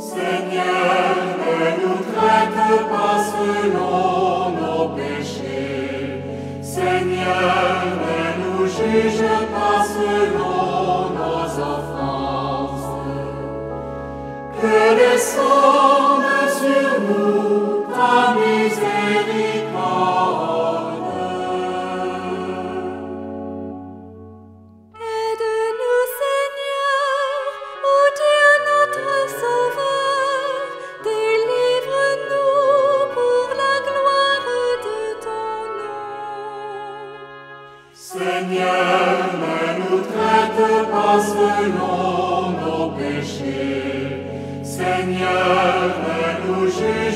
Seigneur, ne nous traite pas selon nos péchés. Seigneur, ne nous juge pas selon nos offenses. Que descende sur nous ta miséricorde. Aide-nous, Seigneur, ô Dieu notre Sauveur, délivre-nous pour la gloire de ton nom. Seigneur, ne nous traite pas selon nos péchés. Seigneur, ne nous juge